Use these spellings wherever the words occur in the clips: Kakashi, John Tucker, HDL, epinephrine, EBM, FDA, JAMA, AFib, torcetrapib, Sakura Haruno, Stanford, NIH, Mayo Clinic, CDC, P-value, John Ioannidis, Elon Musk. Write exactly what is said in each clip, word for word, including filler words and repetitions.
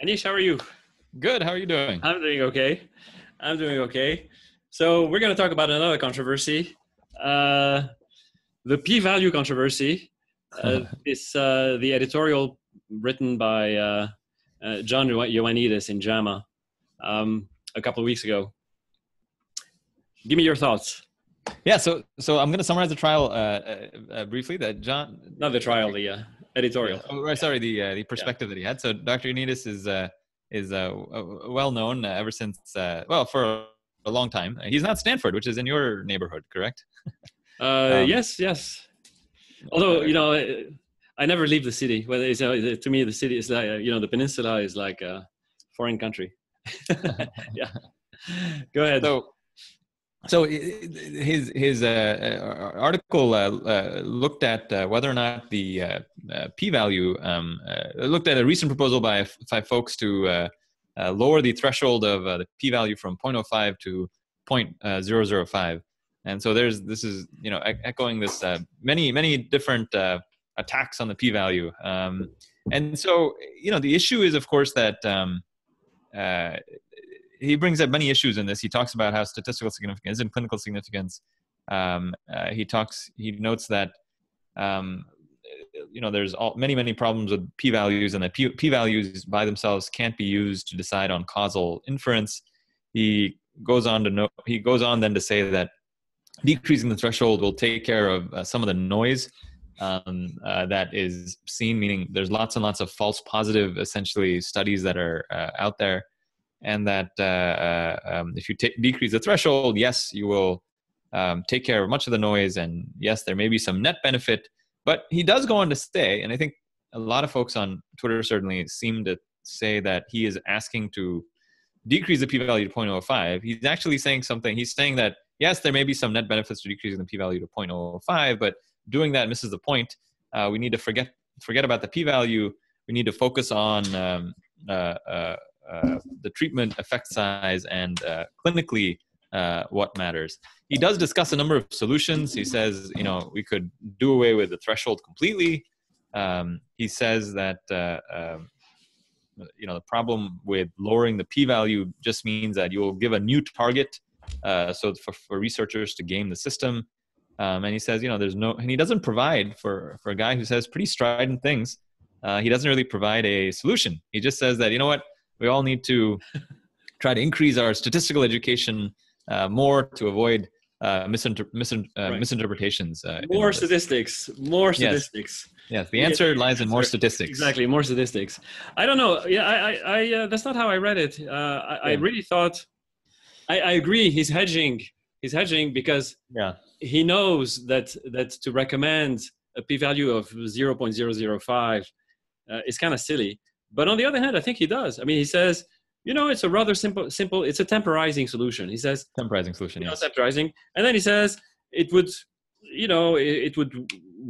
Anish, how are you? Good. How are you doing? I'm doing okay. I'm doing okay. So we're going to talk about another controversy, uh, the P-value controversy. Uh, it's uh, the editorial written by uh, uh, John Ioannidis in JAMA um, a couple of weeks ago. Give me your thoughts. Yeah, so so I'm going to summarize the trial uh, uh, briefly. That John, not the trial, the uh, editorial. Oh, right, sorry, the uh, the perspective yeah. that he had. So Doctor Ioannidis is uh, is uh, well known uh, ever since uh, well for a long time. He's not Stanford, which is in your neighborhood, correct? uh, um, yes, yes. Although you know, I never leave the city. Well, it's, uh, to me, the city is like uh, you know, the peninsula is like a foreign country. yeah. Go ahead. So, So his his uh, article uh, uh, looked at uh, whether or not the uh, uh, p-value um, uh, looked at a recent proposal by five folks to uh, uh, lower the threshold of uh, the p-value from zero point zero five to zero point zero zero five, and so there's this is you know echoing this uh, many many different uh, attacks on the p-value, um, and so you know the issue is of course that. Um, uh, He brings up many issues in this. He talks about how statistical significance and clinical significance. Um, uh, he talks. He notes that um, you know there's all, many many problems with p-values, and that p-values by themselves can't be used to decide on causal inference. He goes on to note. He goes on then to say that decreasing the threshold will take care of uh, some of the noise um, uh, that is seen. Meaning there's lots and lots of false positive essentially studies that are uh, out there. And that uh, um, if you decrease the threshold, yes, you will um, take care of much of the noise. And yes, there may be some net benefit. But he does go on to say, and I think a lot of folks on Twitter certainly seem to say that he is asking to decrease the p-value to zero point zero five. He's actually saying something. He's saying that, yes, there may be some net benefits to decreasing the p-value to zero point zero five, but doing that misses the point. Uh, we need to forget, forget about the p-value. We need to focus on um, uh, uh, Uh, the treatment effect size and uh, clinically uh, what matters. He does discuss a number of solutions. He says, you know, we could do away with the threshold completely. Um, he says that, uh, um, you know, the problem with lowering the p-value just means that you will give a new target. Uh, so for, for researchers to game the system. Um, and he says, you know, there's no, and he doesn't provide for, for a guy who says pretty strident things. Uh, he doesn't really provide a solution. He just says that, you know what, we all need to try to increase our statistical education uh, more to avoid uh, misinter misin uh, right. misinterpretations. Uh, more statistics, more statistics. Yes, yes. the answer yeah. lies in more statistics. Exactly, more statistics. I don't know. Yeah, I, I, I uh, that's not how I read it. Uh, I, yeah. I really thought. I, I agree. He's hedging. He's hedging because yeah. he knows that that to recommend a p-value of zero point zero zero five uh, is kind of silly. But on the other hand, I think he does. I mean, he says, you know, it's a rather simple, simple, it's a temporizing solution. He says, temporizing solution, you know, yes. temporizing. And then he says, it would, you know, it, it would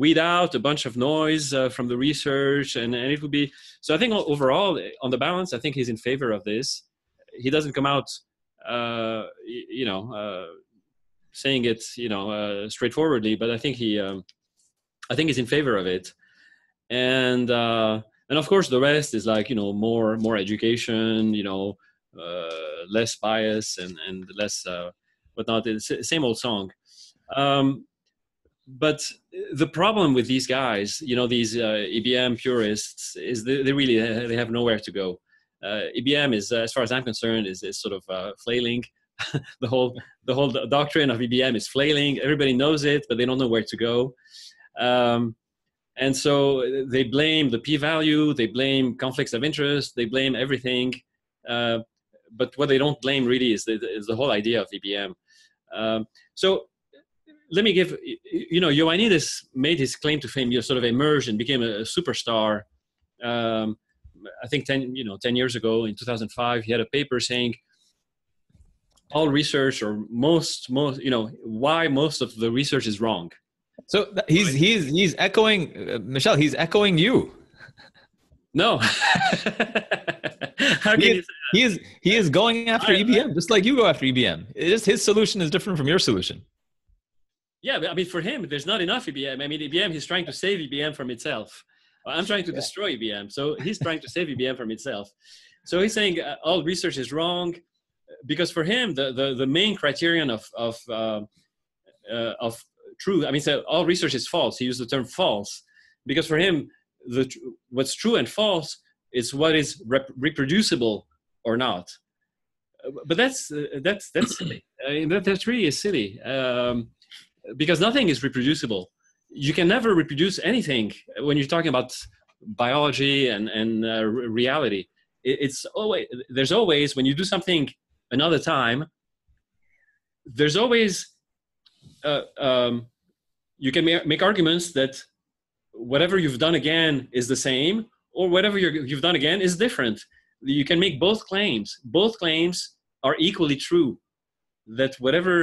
weed out a bunch of noise uh, from the research. And, and it would be, so I think overall, on the balance, I think he's in favor of this. He doesn't come out, uh, you know, uh, saying it, you know, uh, straightforwardly, but I think he, um, I think he's in favor of it. And, uh, And of course, the rest is like, you know, more more education, you know, uh, less bias and, and less uh, whatnot. It's the same old song. Um, but the problem with these guys, you know, these uh, E B M purists, is they, they really they have nowhere to go. Uh, E B M is, as far as I'm concerned, is, is sort of uh, flailing. the whole the whole doctrine of E B M is flailing. Everybody knows it, but they don't know where to go. Um, And so they blame the p-value, they blame conflicts of interest, they blame everything. Uh, but what they don't blame really is the, is the whole idea of E B M. Um, so let me give, you know, Ioannidis made his claim to fame, you know, sort of emerged and became a superstar. Um, I think ten, you know, ten years ago in two thousand five, he had a paper saying all research or most, most, you know, why most of the research is wrong. So he's he's he's echoing uh, Michelle. He's echoing you. No. How can he, you say that? he is he is going after I, E B M I, just like you go after E B M. It's, his solution is different from your solution. Yeah, but I mean, for him, there's not enough E B M. I mean, E B M. He's trying to save E B M from itself. I'm trying to yeah. destroy E B M. So he's trying to save E B M from itself. So he's saying uh, all research is wrong, because for him, the, the, the main criterion of, of, uh, uh, of truth, I mean, so all research is false. He used the term false, because for him, the, what's true and false is what is rep reproducible or not. But that's, uh, that's, that's silly. I mean, that, that really is silly, um, because nothing is reproducible. You can never reproduce anything when you're talking about biology and, and uh, reality. It, it's always, there's always, when you do something another time, there's always, uh, um, you can ma make arguments that whatever you've done again is the same, or whatever you're, you've done again is different. You can make both claims. Both claims are equally true. That whatever,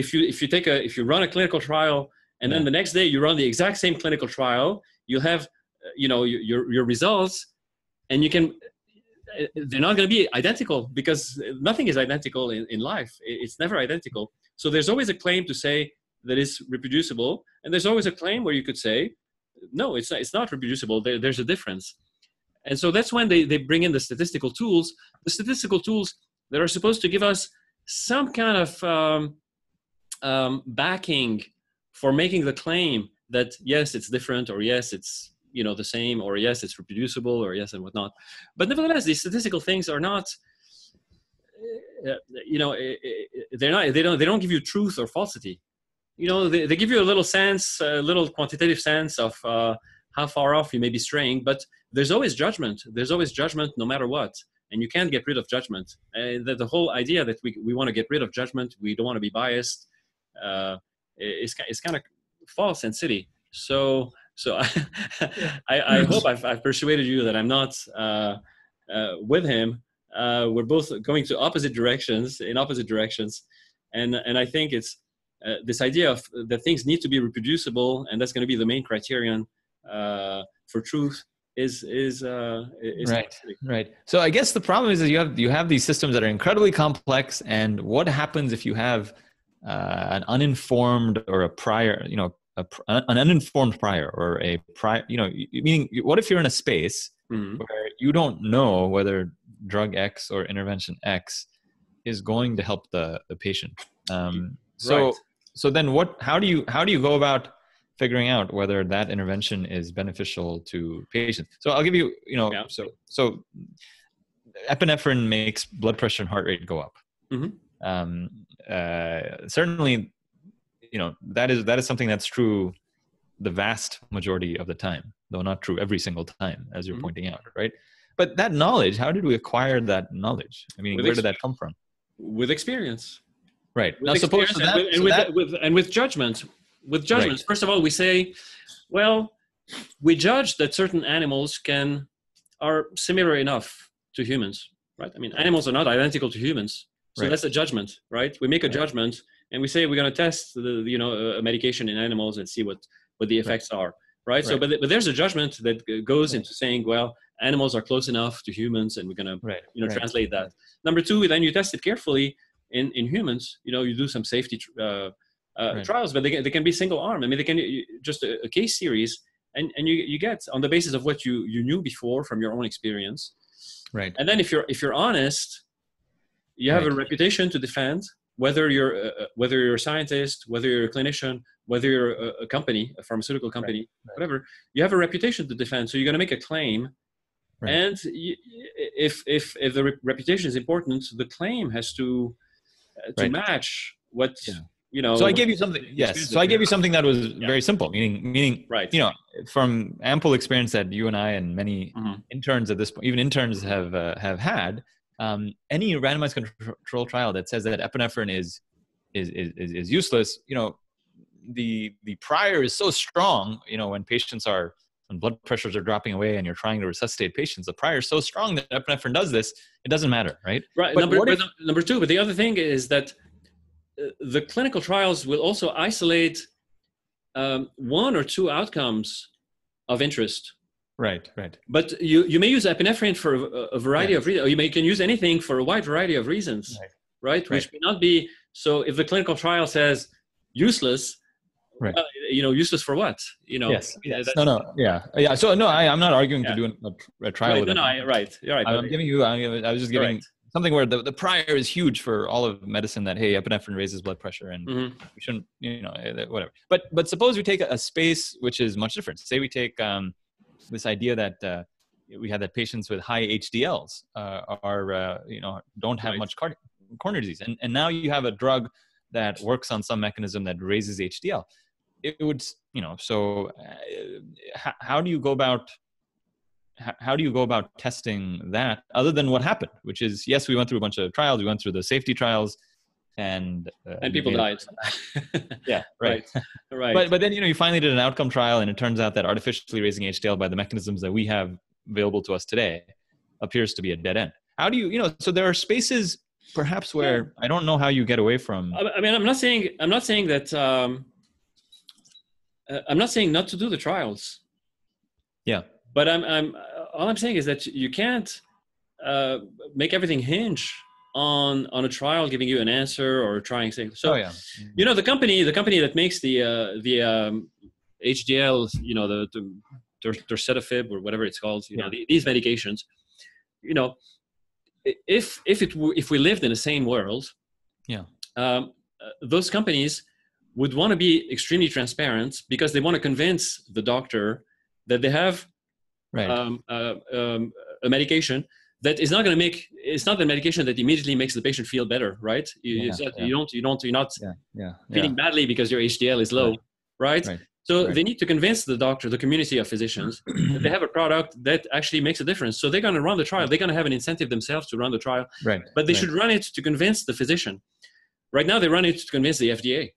if you, if you take a, if you run a clinical trial and yeah. then the next day you run the exact same clinical trial, you'll have, you know, your, your results, and you can, they're not going to be identical, because nothing is identical in, in life. It's never identical. So there's always a claim to say that it's reproducible. And there's always a claim where you could say, no, it's not, it's not reproducible. There, there's a difference. And so that's when they, they bring in the statistical tools, the statistical tools that are supposed to give us some kind of um, um, backing for making the claim that, yes, it's different, or yes, it's, you know, the same, or yes, it's reproducible, or yes, and whatnot. But nevertheless, these statistical things are not, uh, you know, they're not, they don't, they don't give you truth or falsity. You know, they, they give you a little sense, a little quantitative sense of uh, how far off you may be straying, but there's always judgment. There's always judgment no matter what, and you can't get rid of judgment. Uh, the, the whole idea that we, we want to get rid of judgment, we don't want to be biased, uh, is, is kind of false and silly. So, So I, I, I hope I've, I've persuaded you that I'm not uh, uh, with him. Uh, we're both going to opposite directions, in opposite directions. And, and I think it's uh, this idea of that things need to be reproducible, and that's going to be the main criterion uh, for truth, is, is, uh, is right. Right. So I guess the problem is that you have, you have these systems that are incredibly complex. And what happens if you have uh, an uninformed or a prior, you know, A, an uninformed prior or a prior, you know, meaning what if you're in a space mm-hmm. where you don't know whether drug X or intervention X is going to help the, the patient? Um, so, right. so then what, how do you, how do you go about figuring out whether that intervention is beneficial to patients? So I'll give you, you know, yeah. so, so epinephrine makes blood pressure and heart rate go up. Mm-hmm. um, uh, certainly, you know, that is, that is something that's true the vast majority of the time, though not true every single time, as you're mm-hmm. pointing out, right? But that knowledge, how did we acquire that knowledge? I mean, with where did that come from? With experience. Right. With now, experience suppose that, and, with, so and, with, that, with, and with judgment. With judgments. Right. First of all, we say, well, we judge that certain animals can, are similar enough to humans, right? I mean, animals are not identical to humans. So right. that's a judgment, right? We make a right. judgment. And we say we're going to test the, you know, a medication in animals and see what, what the effects right. are, right? right? So, but, but there's a judgment that goes right. into saying, well, animals are close enough to humans, and we're going to, right. you know, right. translate that. Right. Number two, then you test it carefully in, in humans. You know, you do some safety uh, uh, right. trials, but they, they can be single arm. I mean, they can just a, a case series, and, and you, you get on the basis of what you, you knew before from your own experience. Right. And then if you're, if you're honest, you have right. a reputation to defend. Whether you're uh, whether you're a scientist, whether you're a clinician, whether you're a, a company, a pharmaceutical company, right, right. whatever, you have a reputation to defend. So you're going to make a claim, right. and you, if if if the re reputation is important, the claim has to uh, to right. match what yeah. you know. So I gave you something. Yes. So I gave you something that was yeah. very simple. Meaning meaning right. you know, from ample experience that you and I and many mm-hmm. interns at this point, even interns have uh, have had. Um, any randomized control trial that says that epinephrine is, is, is, is useless, you know, the, the prior is so strong, you know, when patients are, when blood pressures are dropping away and you're trying to resuscitate patients, the prior is so strong that epinephrine does this, it doesn't matter, right? Right. But number, if, number two, but the other thing is that the clinical trials will also isolate um, one or two outcomes of interest. Right, right. But you, you may use epinephrine for a, a variety right. of reasons, or you may can use anything for a wide variety of reasons, right. Right? right? Which may not be, so if the clinical trial says useless, right. Uh, you know, useless for what? You know, yes. Yes. No, no, yeah, yeah. So no, I, I'm not arguing yeah. to do a, a trial. Right. With no, no, I, right. You're right. I'm giving you. I'm giving, I was just giving right. something where the, the prior is huge for all of medicine. That hey, epinephrine raises blood pressure, and mm-hmm. we shouldn't. You know, whatever. But but suppose we take a space which is much different. Say we take um, this idea that. Uh, we had that patients with high H D Ls uh, are, uh, you know, don't have right. much cardi- coronary disease. And, and now you have a drug that works on some mechanism that raises H D L. It would, you know, so uh, how do you go about, how do you go about testing that other than what happened, which is, yes, we went through a bunch of trials. We went through the safety trials and, uh, and people died. yeah. Right. right. Right. But, but then, you know, you finally did an outcome trial and it turns out that artificially raising H D L by the mechanisms that we have available to us today appears to be a dead end. How do you, you know, so there are spaces perhaps where I don't know how you get away from. I mean, I'm not saying, I'm not saying that, um, I'm not saying not to do the trials. Yeah. But I'm, I'm, all I'm saying is that you can't uh, make everything hinge on, on a trial giving you an answer or trying things. So, oh, yeah. you know, the company, the company that makes the, uh, the um, H D L, you know, the, the torcetrapib or whatever it's called, you yeah. know, these medications, you know, if, if it were, if we lived in the same world, yeah, um, uh, those companies would want to be extremely transparent because they want to convince the doctor that they have right. um, uh, um, a medication that is not going to make, it's not the medication that immediately makes the patient feel better. Right. You, yeah, it's not, yeah. you don't, you don't, you're not yeah, yeah, feeling yeah. badly because your H D L is low. Right. right? right. So right. they need to convince the doctor, the community of physicians, that they have a product that actually makes a difference. So they're going to run the trial. They're going to have an incentive themselves to run the trial. Right. But they right. should run it to convince the physician. Right now, they run it to convince the F D A,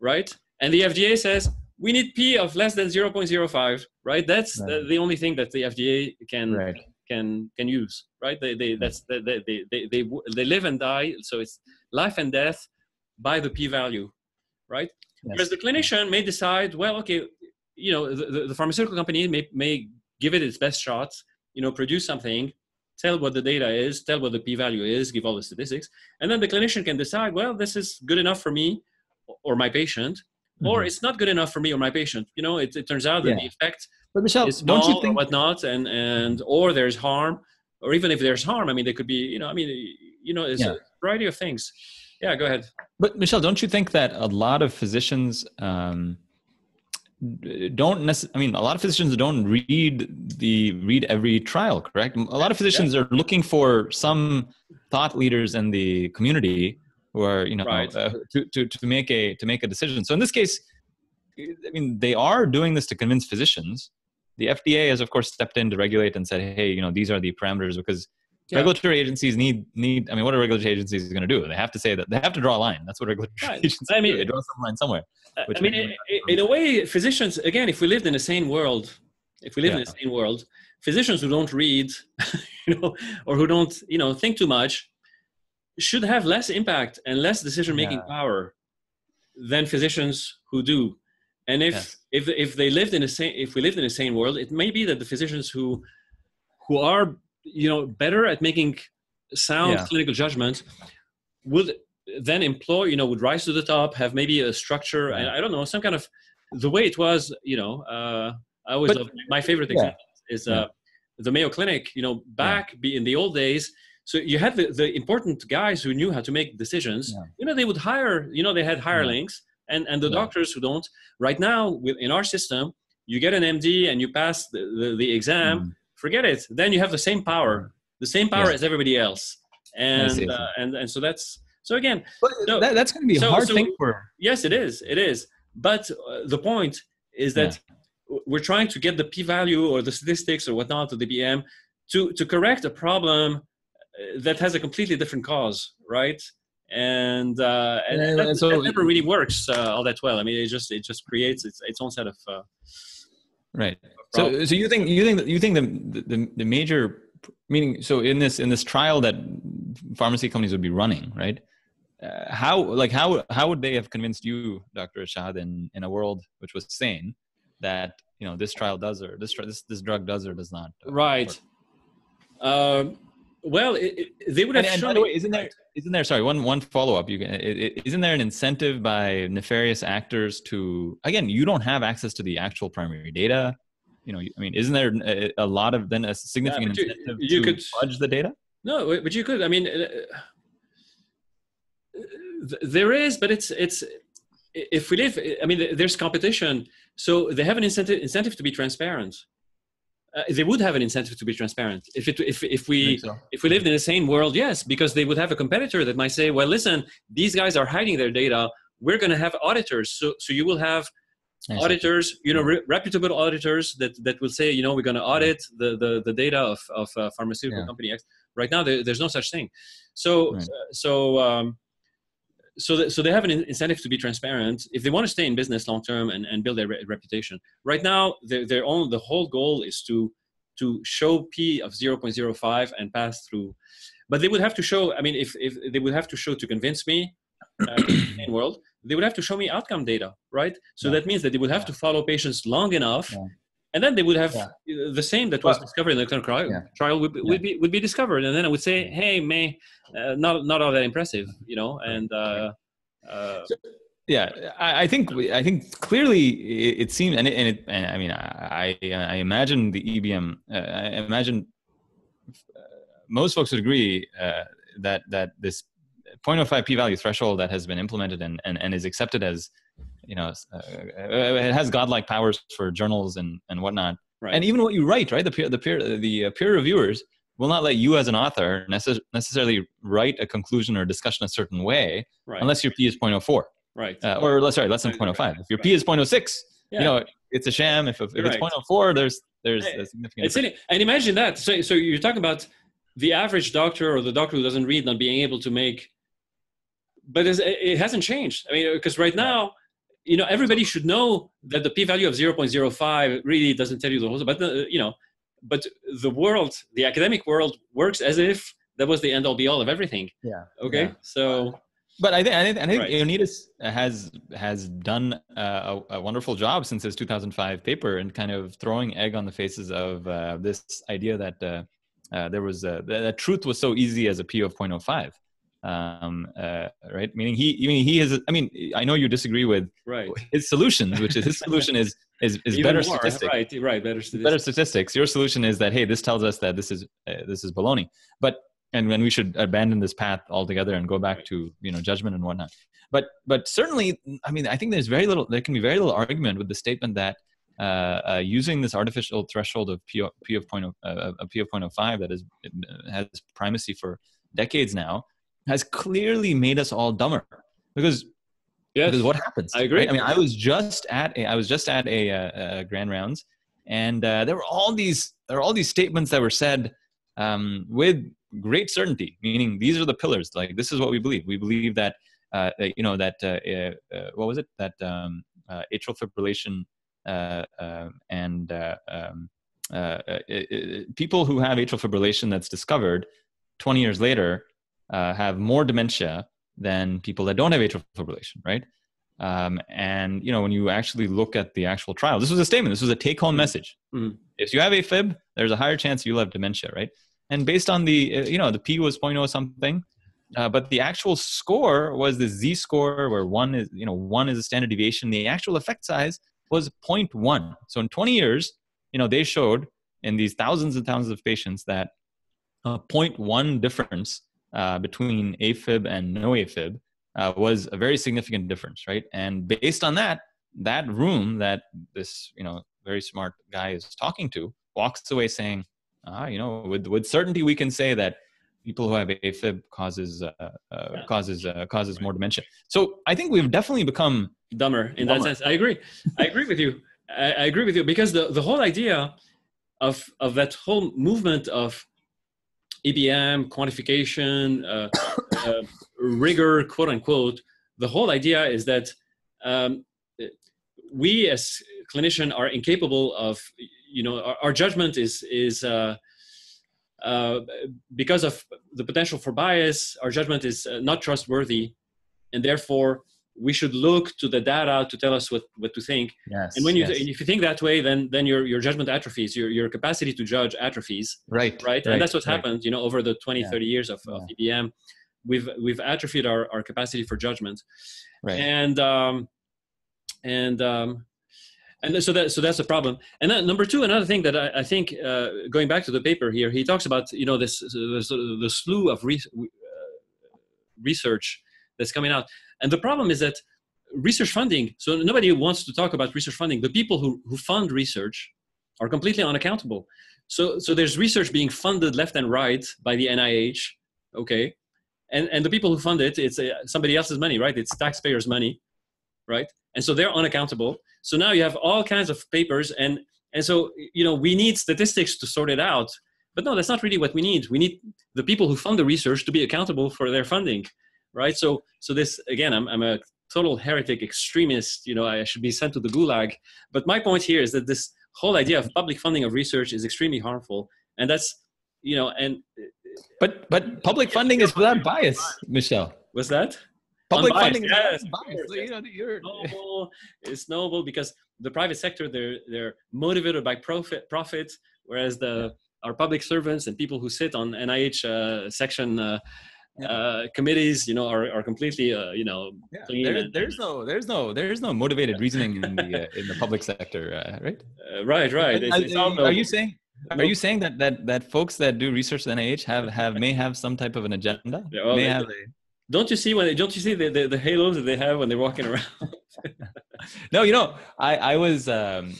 right? And the F D A says, we need P of less than zero point zero five, right? That's right. The, the only thing that the F D A can right. can can use, right? They they that's they they, they they they they live and die. So it's life and death by the P-value, right? Yes. Whereas the clinician may decide, well, okay, you know, the, the pharmaceutical company may, may give it its best shots, you know, produce something, tell what the data is, tell what the p-value is, give all the statistics. And then the clinician can decide, well, this is good enough for me or my patient, mm-hmm. or it's not good enough for me or my patient. You know, it, it turns out that yeah. the effect but Michelle, is small don't you think- or whatnot, and, and, or there's harm, or even if there's harm, I mean, there could be, you know, I mean, you know, it's yeah. a variety of things. Yeah, go ahead. But Michelle, don't you think that a lot of physicians um, don't necessarily, I mean, a lot of physicians don't read the read every trial, correct? A lot of physicians yeah. are looking for some thought leaders in the community who are, you know, right. uh, to, to, to make a, to make a decision. So in this case, I mean, they are doing this to convince physicians. The F D A has, of course, stepped in to regulate and said, hey, you know, these are the parameters because Yeah. regulatory agencies need, need, I mean, what are regulatory agencies going to do? They have to say that, they have to draw a line. That's what regulatory right. agencies I mean, do. They draw some line somewhere. Which I mean, in, in a way, physicians, again, if we lived in the same world, if we lived yeah. in the same world, physicians who don't read, you know, or who don't, you know, think too much should have less impact and less decision-making yeah. power than physicians who do. And if, yes. if, if they lived in the same, if we lived in the same world, it may be that the physicians who, who are, you know, better at making sound yeah. clinical judgments would then employ, you know, would rise to the top, have maybe a structure, and I don't know, some kind of the way it was, you know, uh, I always love my favorite example yeah. is uh, yeah. the Mayo Clinic, you know, back yeah. in the old days. So you had the, the important guys who knew how to make decisions, yeah. you know, they would hire, you know, they had hirelings yeah. and, and the yeah. doctors who don't. Right now in our system, you get an M D and you pass the, the, the exam. Mm. Forget it. Then you have the same power, the same power yes. as everybody else, and uh, and and so that's so again. But so, that, that's going to be a so, hard so, thing for. Yes, it is. It is. But uh, the point is that yeah. we're trying to get the p-value or the statistics or whatnot or the E B M to to correct a problem that has a completely different cause, right? And uh, and, and, that, and so that never really works uh, all that well. I mean, it just it just creates its its own set of. Uh, Right. So, so you think you think that you think the, the the major meaning. So in this in this trial that pharmacy companies would be running, right? Uh, how like how how would they have convinced you, Doctor Ashad, in, in a world which was sane, that you know this trial does or this this this drug does or does not? Uh, right. Um, Well, it, it, they would have. And, and by the way, isn't there? Isn't there? Sorry, one one follow up. You can. It, it, isn't there an incentive by nefarious actors to? Again, you don't have access to the actual primary data. You know, I mean, isn't there a, a lot of then a significant yeah, you, incentive you to could, fudge the data? No, but you could. I mean, uh, there is, but it's it's. If we live, I mean, there's competition, so they have an incentive incentive to be transparent. Uh, they would have an incentive to be transparent. If it, if if we so. if we lived in the same world, yes, because they would have a competitor that might say, well, listen, these guys are hiding their data. We're going to have auditors, so so you will have auditors, you know, re reputable auditors that that will say, you know, we're going to audit the the the data of of uh, pharmaceutical yeah. company X. Right now, there, there's no such thing. So right. so. Um, So, th so they have an incentive to be transparent if they want to stay in business long term and, and build their re reputation. Right now, their, their own the whole goal is to to show p of zero point zero five and pass through. But they would have to show. I mean, if if they would have to show to convince me, uh, in the world, they would have to show me outcome data, right? So yeah. that means that they would have yeah. to follow patients long enough, yeah. and then they would have yeah. the same that was well, discovered in the clinical trial, yeah. trial would, yeah. would be would be discovered, and then I would say, hey, May. Uh, not not all that impressive, you know, and uh, uh, yeah, I, I think I think clearly it, it seems, and it, and, it, and I mean, I I imagine the E B M, uh, I imagine most folks would agree uh, that that this zero point zero five p-value threshold that has been implemented and and, and is accepted as, you know, uh, it has godlike powers for journals and and whatnot, right. and even what you write, right? The peer the peer the peer reviewers will not let you as an author necess necessarily write a conclusion or discussion a certain way, right. unless your P is zero point zero four. Right. Uh, or less, sorry, less than zero point zero five. Right. If your P is zero point zero six, yeah. you know, it's a sham. If, if, if right. it's zero point zero four, there's, there's a significant it's difference. And imagine that. So, so you're talking about the average doctor or the doctor who doesn't read not being able to make, but it hasn't changed. I mean, because right now, you know, everybody should know that the p-value of zero point zero five really doesn't tell you the whole, but, uh, you know, but the world, the academic world, works as if that was the end-all, be-all of everything. Yeah. Okay. Yeah. So. But I think I think, I think right. Ioannidis has has done a, a wonderful job since his two thousand five paper in kind of throwing egg on the faces of uh, this idea that uh, uh, there was a, that truth was so easy as a P of zero point zero five. Um, uh, right. Meaning he, I mean, he has, I mean, I know you disagree with right. his solutions, which is his solution is, is, is better more, statistics, right? Right. Better statistics. Better statistics. Your solution is that, hey, this tells us that this is, uh, this is baloney, but, and when we should abandon this path altogether and go back right. to, you know, judgment and whatnot. But, but certainly, I mean, I think there's very little, there can be very little argument with the statement that, uh, uh using this artificial threshold of P of, P of zero point zero, uh, a P of zero point zero five that is, has primacy for decades now, has clearly made us all dumber, because yes, because what happens? I agree. Right? I mean, I was just at a, I was just at a, a, a Grand Rounds, and uh, there were all these there were all these statements that were said um, with great certainty, meaning these are the pillars. Like, this is what we believe. We believe that uh, you know that uh, uh, what was it that um, uh, atrial fibrillation uh, uh, and uh, um, uh, uh, people who have atrial fibrillation that's discovered twenty years later. Uh, have more dementia than people that don't have atrial fibrillation, right? Um, and, you know, when you actually look at the actual trial, this was a statement, this was a take-home message. Mm-hmm. If you have AFib, there's a higher chance you'll have dementia, right? And based on the, uh, you know, the P was zero point zero something, uh, but the actual score was the Z-score where one is, you know, one is a standard deviation. The actual effect size was zero point one. So in twenty years, you know, they showed in these thousands and thousands of patients that uh, zero point one difference Uh, between AFib and no AFib uh, was a very significant difference, right? And based on that, that room that this, you know, very smart guy is talking to walks away saying, ah, you know, with with certainty we can say that people who have AFib causes uh, uh, yeah. causes uh, causes right. more dementia. So I think we've definitely become dumber in dumber. that sense. I agree. I agree with you. I, I agree with you because the the whole idea of of that whole movement of E B M, quantification, uh, uh, rigor, quote unquote. The whole idea is that um, we as clinicians are incapable of, you know, our, our judgment is, is uh, uh, because of the potential for bias, our judgment is uh, not trustworthy. And therefore we should look to the data to tell us what, what to think. Yes, and when you, yes. th- if you think that way, then, then your, your judgment atrophies, your, your capacity to judge atrophies. Right. Right. And right, that's what right. happened, you know, over the twenty, yeah. thirty years of, of yeah. E B M, we've, we've atrophied our, our capacity for judgment. Right. And, um, and, um, and so that, so that's a problem. And then number two, another thing that I, I think, uh, going back to the paper here, he talks about, you know, this, this the slew of re- uh, research that's coming out. And the problem is that research funding, so nobody wants to talk about research funding. The people who, who fund research are completely unaccountable. So, so there's research being funded left and right by the N I H, okay? And, and the people who fund it, it's uh, somebody else's money, right? It's taxpayers' money, right? And so they're unaccountable. So now you have all kinds of papers, and, and so, you know, we need statistics to sort it out. But no, that's not really what we need. We need the people who fund the research to be accountable for their funding, right? So, so this, again, I'm, I'm a total heretic extremist, you know, I should be sent to the gulag. But my point here is that this whole idea of public funding of research is extremely harmful. And that's, you know, and... But but public funding is without bias, Michel. What's that? Public unbiased, funding yes, is biased. So, you know, you're... noble, it's noble because the private sector, they're they're motivated by profit, profit whereas the yeah. our public servants and people who sit on N I H uh, section uh, yeah. uh, committees, you know, are are completely, uh, you know. Yeah. There, and, there's no there's no there's no motivated yeah. reasoning in the uh, in the public sector, uh, right? Uh, right, right. It's, I, it's also, are you saying? Are you saying that that that folks that do research at N I H have have may have some type of an agenda? Yeah, well, may have a, don't you see when they, don't you see the, the the halos that they have when they're walking around? No, you know, I I was um,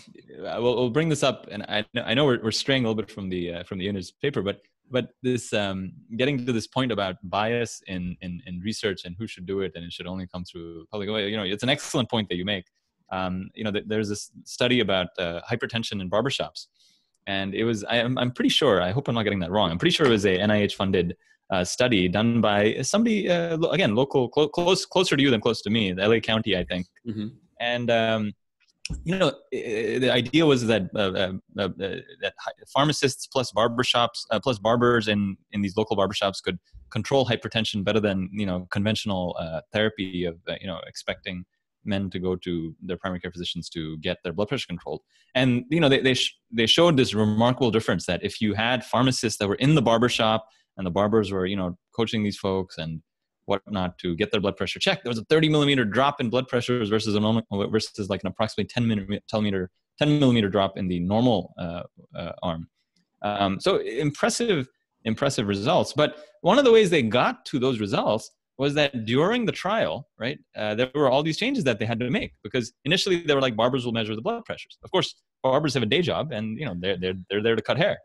I will we'll bring this up, and I I know we're we're straying a little bit from the uh, from the Ioannidis paper, but but this um, getting to this point about bias in, in in research and who should do it and it should only come through public. You know, it's an excellent point that you make. Um, you know, th- there's this study about uh, hypertension in barbershops. And it was, I, I'm pretty sure, I hope I'm not getting that wrong. I'm pretty sure it was a N I H-funded uh, study done by somebody, uh, lo- again, local, clo- close, closer to you than close to me, the L A County, I think. Mm-hmm. And, um, you know, it, the idea was that uh, uh, uh, that pharmacists plus barbershops, uh, plus barbers in, in these local barbershops could control hypertension better than, you know, conventional uh, therapy of, uh, you know, expecting men to go to their primary care physicians to get their blood pressure controlled. And, you know, they they, sh- they showed this remarkable difference that if you had pharmacists that were in the barbershop and the barbers were, you know, coaching these folks and whatnot to get their blood pressure checked, there was a thirty millimeter drop in blood pressures versus a normal, versus like an approximately ten millimeter drop in the normal uh, uh, arm. Um, so impressive, impressive results. But one of the ways they got to those results was that during the trial, right, uh, there were all these changes that they had to make because initially they were like, barbers will measure the blood pressures. Of course, barbers have a day job and, you know, they're they're, they're there to cut hair.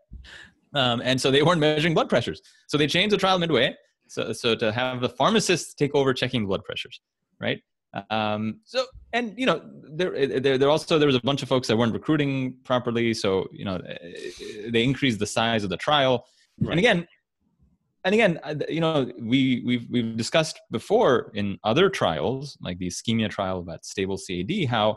Um, and so they weren't measuring blood pressures. So they changed the trial midway so, so to have the pharmacists take over checking blood pressures, right? Um, so, and, you know, there, there, there also, there was a bunch of folks that weren't recruiting properly. So, you know, they increased the size of the trial. Right. And again, And again, you know, we, we've we've discussed before in other trials, like the ischemia trial about stable C A D, how,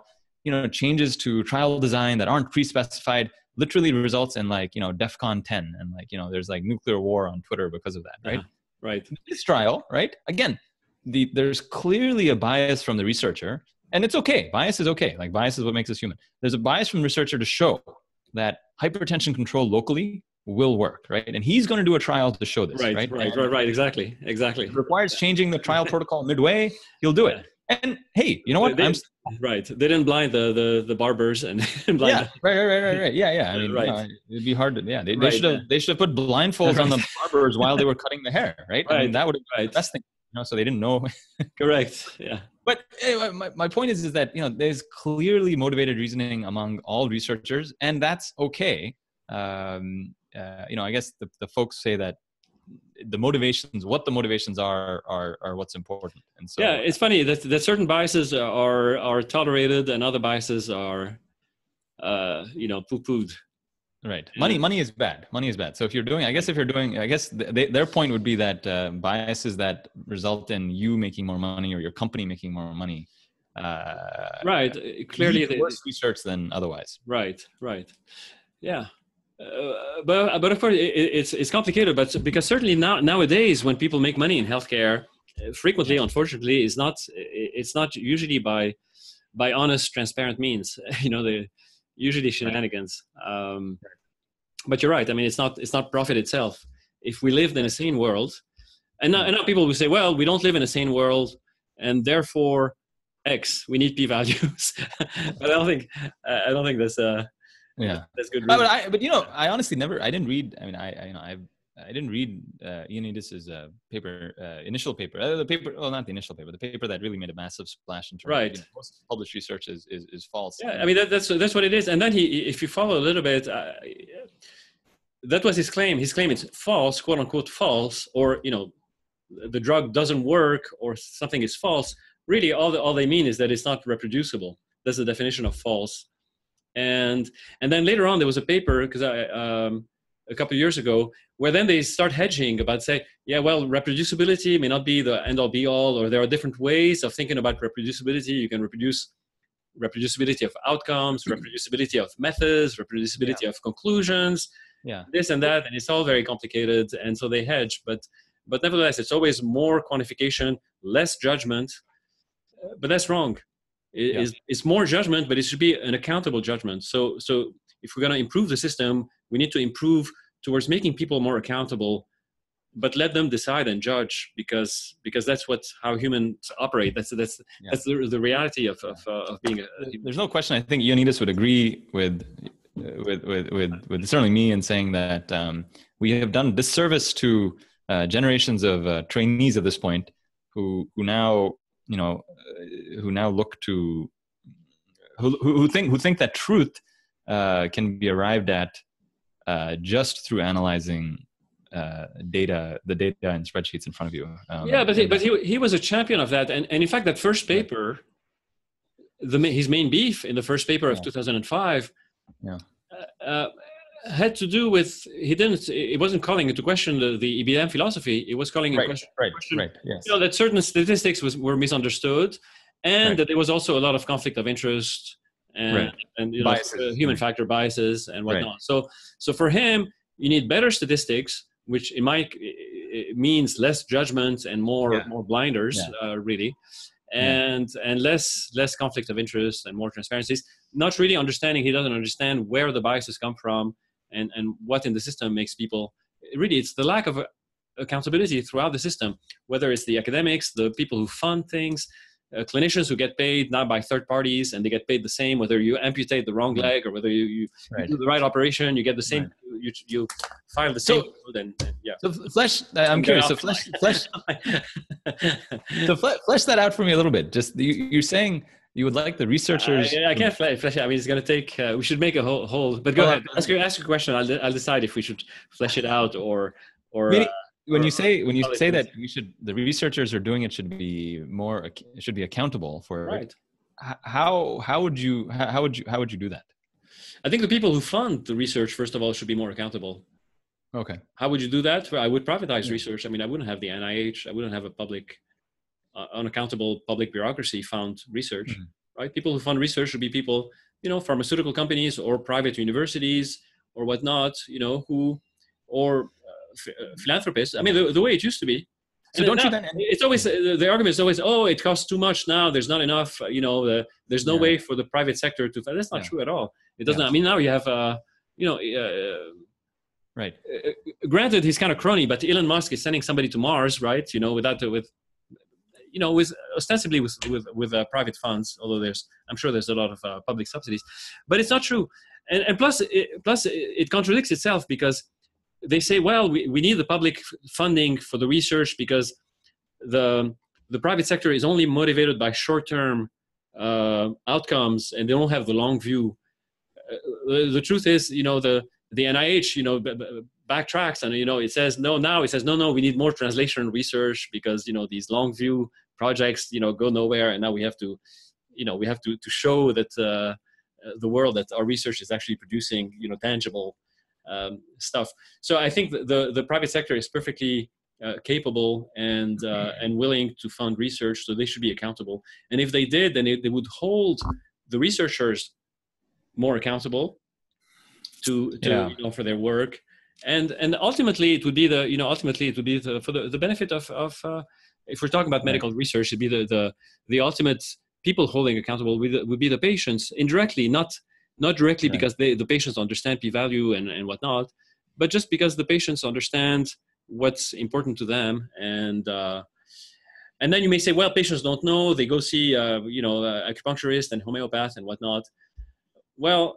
you know, changes to trial design that aren't pre-specified literally results in like, you know, DEFCON ten. And like, you know, there's like nuclear war on Twitter because of that, right? Uh-huh. Right. This trial, right? Again, the there's clearly a bias from the researcher. And it's okay. Bias is okay. Like bias is what makes us human. There's a bias from the researcher to show that hypertension control locally will work, right? And he's going to do a trial to show this, right? Right, right, right, right. Exactly, exactly. If it requires changing the trial protocol midway, he'll do it. And hey, you know what? They, I'm... Right. They didn't blind the the, the barbers and blind. Yeah. The... Right, right, right, right. Yeah, yeah. I mean, right. You know, it'd be hard to. Yeah. They, right. they should have. They should have put blindfolds on the barbers while they were cutting the hair, right? Right. I mean, that would have been right. the best thing. You know, so they didn't know. Correct. Yeah. But anyway, my, my point is, is that you know there's clearly motivated reasoning among all researchers, and that's okay. Um, Uh, you know, I guess the, the folks say that the motivations, what the motivations are, are, are what's important. And so, yeah, it's funny that, that certain biases are are tolerated and other biases are, uh, you know, poo-pooed. Right. Money, money is bad. Money is bad. So if you're doing, I guess if you're doing, I guess they, their point would be that uh, biases that result in you making more money or your company making more money. Uh, right. Clearly, the worse research than otherwise. Right. Right. Yeah. Uh, but but of course it, it's it's complicated. But because certainly now nowadays when people make money in healthcare frequently, unfortunately, is not, it's not usually by, by honest, transparent means, you know, the usually shenanigans. Um, but you're right. I mean, it's not, it's not profit itself. If we lived in a sane world, and now, and now people will say, well, we don't live in a sane world, and therefore X, we need p-values. But I don't think, I don't think that's uh yeah, that's good. But, I, but you know, I honestly never, I didn't read, I mean, I, I you know, I've, I didn't read uh, Ioannidis' uh, paper, uh, initial paper, uh, the paper, well, not the initial paper, the paper that really made a massive splash in terms right. of, you know, most published research is, is, is false. Yeah, I mean, that, that's, that's what it is. And then he, if you follow a little bit, uh, that was his claim. His claim is false, quote unquote, false, or, you know, the drug doesn't work or something is false. Really, all, the, all they mean is that it's not reproducible. That's the definition of false. And, and then later on, there was a paper, because I... Um, a couple of years ago, where then they start hedging about say, yeah, well, reproducibility may not be the end all be all, or there are different ways of thinking about reproducibility. You can reproduce reproducibility of outcomes, reproducibility of methods, reproducibility yeah. of conclusions, yeah. this and that. And it's all very complicated. And so they hedge, but, but nevertheless, it's always more quantification, less judgment, but that's wrong. It, yeah. it's, it's more judgment, but it should be an accountable judgment. So, so if we're going to improve the system, we need to improve towards making people more accountable, but let them decide and judge, because because that's what how humans operate. That's that's yeah. that's the, the reality of of, uh, of being. A, There's no question. I think Ioannidis would agree with with with with, with certainly me in saying that um, we have done disservice to uh, generations of uh, trainees at this point, who who now you know who now look to who who think who think that truth uh, can be arrived at. Uh, just through analyzing uh, data, the data and spreadsheets in front of you. Um, yeah, but he, but he, he was a champion of that. And, and in fact, that first paper, the, his main beef in the first paper of yeah. two thousand five yeah. uh, had to do with, he didn't, it wasn't calling into question the, the E B M philosophy. It was calling into right, question, right, question right, yes. you know, that certain statistics was, were misunderstood, and right. that there was also a lot of conflict of interest and, right. and you know, uh, human right. factor biases and whatnot. Right. So, so for him, you need better statistics, which in my it means less judgment and more yeah. more blinders, yeah. uh, really, and yeah. and less less conflict of interest and more transparencies. Not really understanding. He doesn't understand where the biases come from and and what in the system makes people. Really, it's the lack of accountability throughout the system. Whether it's the academics, the people who fund things. Uh, clinicians who get paid now by third parties, and they get paid the same whether you amputate the wrong leg or whether you, you, right. you do the right operation, you get the same, right. you, you file the same. So, and, and, yeah. so flesh, I'm curious, so flesh, flesh, so flesh that out for me a little bit. Just you, you're saying you would like the researchers. I, I can't flesh it. I mean, it's going to take, uh, we should make a whole, whole but go oh, ahead, ask your, ask your question. I'll, de I'll decide if we should flesh it out or, or. Meaning, uh, When you say when you say that we should the researchers are doing it should be more should be accountable for right. how how would you how would you how would you do that? I think the people who fund the research first of all should be more accountable. Okay. How would you do that? I would privatize yeah. research. I mean, I wouldn't have the N I H. I wouldn't have a public, uh, unaccountable public bureaucracy fund research. Mm-hmm. Right. People who fund research should be people, you know, pharmaceutical companies or private universities or whatnot. You know, who or philanthropists. I mean, the, the way it used to be. So don't now, you then it's always the argument is always, oh, it costs too much now. There's not enough. You know, the, there's no yeah. way for the private sector to. That's not yeah. true at all. It doesn't. Yeah. I mean, now you have, uh, you know, uh, right. Uh, granted, he's kind of crony, but Elon Musk is sending somebody to Mars, right? You know, without uh, with, you know, with ostensibly with with with uh, private funds. Although there's, I'm sure there's a lot of uh, public subsidies, but it's not true. And, and plus, it, plus it contradicts itself because. They say, well, we, we need the public funding for the research because the, the private sector is only motivated by short-term uh, outcomes and they don't have the long view. Uh, the, the truth is, you know, the, the N I H, you know, b b backtracks and, you know, it says, no, now it says, no, no, we need more translation research because, you know, these long view projects, you know, go nowhere. And now we have to, you know, we have to, to show that uh, the world that our research is actually producing, you know, tangible Um, stuff. So I think the, the, the private sector is perfectly uh, capable and, uh, and willing to fund research, so they should be accountable. And if they did, then it, they would hold the researchers more accountable to, to yeah. you know, for their work. And, and ultimately it would be the, you know, ultimately it would be the, for the, the benefit of, of uh, if we're talking about medical research, it'd be the, the, the ultimate people holding accountable would, would be the patients indirectly, not, not directly, right. because they, the patients understand p-value and, and whatnot, but just because the patients understand what's important to them. And, uh, and then you may say, well, patients don't know, they go see, uh, you know, uh, acupuncturist and homeopath and whatnot. Well,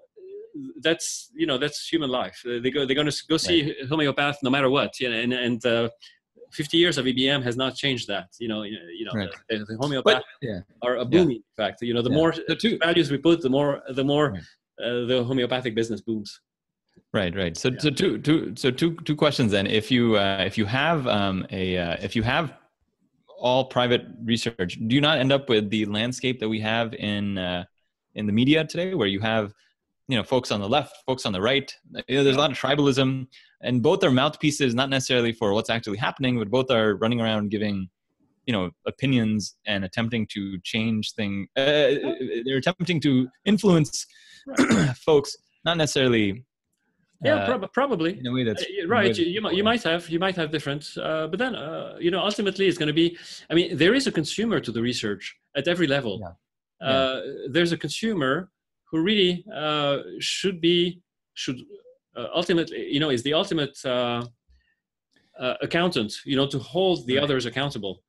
that's, you know, that's human life. They go, they're going to go see right. homeopath no matter what. You know, and, and, uh, fifty years of E B M has not changed that. You know, you, you know, right. the, the homeopath but, yeah. are a booming yeah. fact. You know, the yeah. more the two values we put, the more, the more, right. uh, the homeopathic business booms. Right, right. So, yeah. so two, two, so two, two questions then. If you, uh, if you have um, a, uh, if you have all private research, do you not end up with the landscape that we have in, uh, in the media today, where you have, you know, folks on the left, folks on the right? You know, there's a lot of tribalism, and both are mouthpieces, not necessarily for what's actually happening, but both are running around giving, you know, opinions and attempting to change things. Uh, they're attempting to influence right. folks, not necessarily. Yeah, prob uh, probably. In a way that's uh, right. You, you, you might have, you might have different, uh, but then, uh, you know, ultimately it's going to be, I mean, there is a consumer to the research at every level. Yeah. Uh, yeah. There's a consumer who really uh, should be, should uh, ultimately, you know, is the ultimate uh, uh, accountant, you know, to hold the right. others accountable.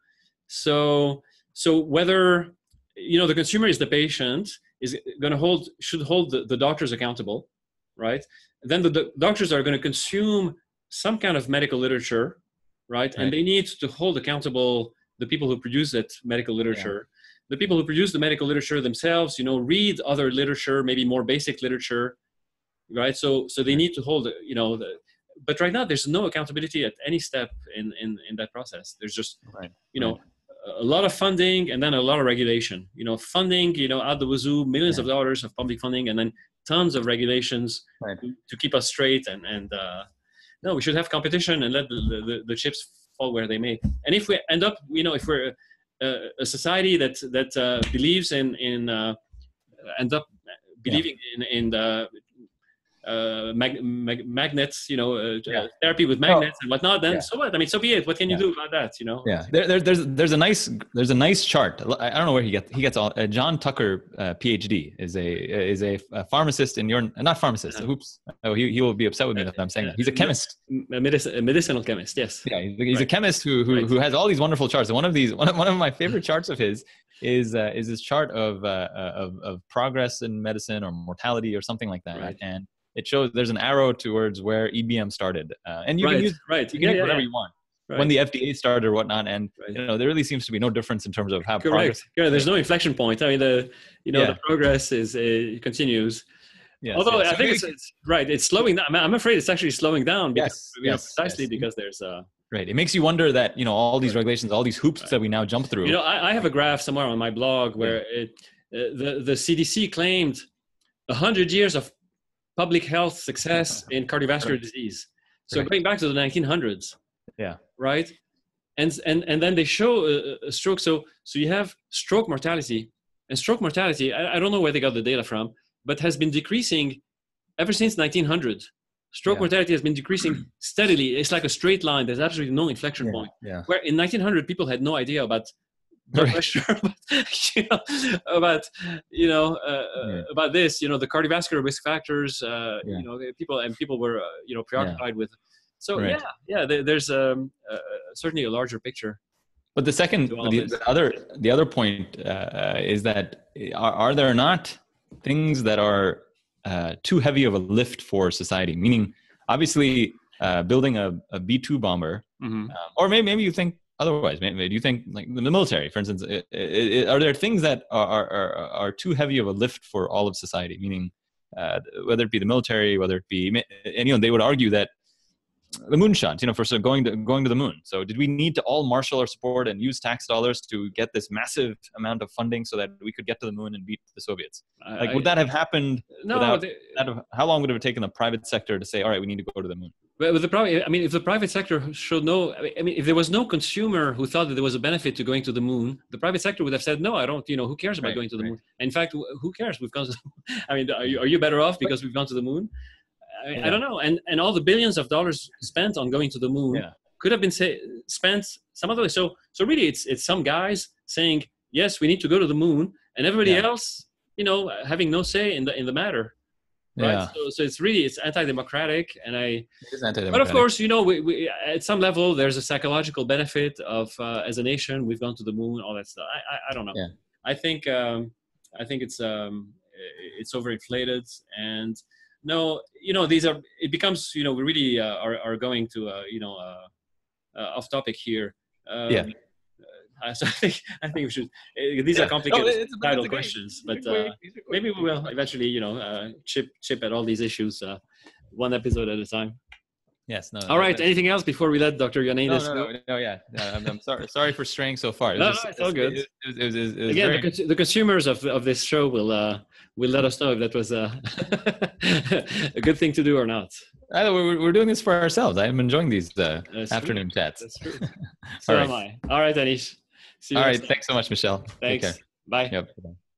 So, so whether, you know, the consumer is the patient is going to hold, should hold the, the doctors accountable, right? Then the do- doctors are going to consume some kind of medical literature, right? right? And they need to hold accountable the people who produce that medical literature. Yeah. The people who produce the medical literature themselves, you know, read other literature, maybe more basic literature, right? So, so they need to hold, you know, the, but right now there's no accountability at any step in, in, in that process. There's just, right. you know, right. a lot of funding and then a lot of regulation, you know, funding, you know, out the wazoo, millions yeah. of dollars of public funding, and then tons of regulations right. to, to keep us straight. And, and uh, no, we should have competition and let the, the, the chips fall where they may. And if we end up, you know, if we're, Uh, a society that that uh, believes in in uh, end up believing yeah. in in the uh, mag, mag, magnets, you know, uh, yeah. therapy with magnets oh. and whatnot. Then yeah. so what? I mean, so be it. What can you yeah. do about that? You know. Yeah. There, there, there's there's a nice there's a nice chart. I don't know where he gets he gets all. Uh, John Tucker, uh, PhD, is a is a pharmacist in your not pharmacist. Uh-huh. Oops. Oh, he he will be upset with me uh, if I'm saying uh, that. He's a chemist. A medic- a medicinal chemist. Yes. Yeah. He's, he's right. a chemist who who right. who has all these wonderful charts. And one of these one of, one of my favorite charts of his is uh, is this chart of uh, of of progress in medicine or mortality or something like that. Right. And it shows there's an arrow towards where E B M started, uh, and you right, can use right. you can yeah, yeah, whatever yeah. you want. Right. When the F D A started or whatnot, and right. you know there really seems to be no difference in terms of how correct. Progress yeah, there's no inflection point. I mean, the you know yeah. the progress is uh, continues. Yes, Although yes. I so think it's, it's right, it's slowing down. I'm afraid it's actually slowing down because yes, you know, yes, precisely yes. because there's a. Right. It makes you wonder that, you know, all these regulations, all these hoops right. that we now jump through. You know, I, I have a graph somewhere on my blog where yeah. it uh, the the C D C claimed a hundred years of public health success in cardiovascular right. disease. So right. going back to the nineteen hundreds, yeah, right, and and and then they show a, a stroke. So so you have stroke mortality, and stroke mortality. I, I don't know where they got the data from, but has been decreasing ever since nineteen hundred. Stroke yeah. mortality has been decreasing steadily. It's like a straight line. There's absolutely no inflection yeah, point. Yeah. Where in nineteen hundred, people had no idea about blood right. pressure, about, you know, about, you know uh, yeah. about this, you know, the cardiovascular risk factors, uh, yeah. you know, people and people were, uh, you know, preoccupied yeah. with. So right. yeah, yeah, there, there's um, uh, certainly a larger picture. But the second, the, the other, the other point uh, is that are, are there not things that are Uh, too heavy of a lift for society? Meaning, obviously, uh, building a, a B two bomber, mm-hmm. um, or maybe maybe you think otherwise. Maybe do you think like the military, for instance? It, it, it, are there things that are, are are too heavy of a lift for all of society? Meaning, uh, whether it be the military, whether it be, and you know, they would argue that the moonshot, you know, for so going to going to the moon. So, did we need to all marshal our support and use tax dollars to get this massive amount of funding so that we could get to the moon and beat the Soviets? Like, I, would that have happened? No. Without, they, without, how long would it have taken the private sector to say, "All right, we need to go to the moon"? But the problem, I mean, if the private sector showed no, I mean, if there was no consumer who thought that there was a benefit to going to the moon, the private sector would have said, "No, I don't. You know, who cares about right, going to the right. moon? In fact, who cares? We've gone to. The, I mean, are you, are you better off because we've gone to the moon?" I, yeah. I don't know, and and all the billions of dollars spent on going to the moon yeah. could have been say, spent some other way. So, so really, it's it's some guys saying, yes, we need to go to the moon, and everybody yeah. else, you know, having no say in the in the matter. Right. Yeah. So, so it's really, it's anti-democratic, and I. It is anti-democratic. But of course, you know, we, we at some level there's a psychological benefit of uh, as a nation we've gone to the moon, all that stuff. I I, I don't know. Yeah. I think um, I think it's um, it's overinflated, and no, you know, these are it becomes you know we really uh, are are going to uh, you know uh, uh, off topic here. Um, yeah. Uh, so I think I think we should. Uh, these yeah. are complicated no, it's, title it's questions, but uh, maybe we will eventually, you know, uh, chip chip at all these issues, uh, one episode at a time. Yes. No. All no, right. No, anything no. else before we let Doctor Ioannidis? No, no, no, no, no. Yeah. No, I'm, I'm sorry. Sorry for straying so far. It was no, just, no, it's all good. It, it, it was, it was Again, very... the, cons the consumers of of this show will uh, will let us know if that was uh, a good thing to do or not. Either way, we're doing this for ourselves. I'm enjoying these uh, afternoon true. chats. That's true. So all right. am I. All right, Anish. See you all right. Time. Thanks so much, Michelle. Thanks. Take care. Bye. Yep.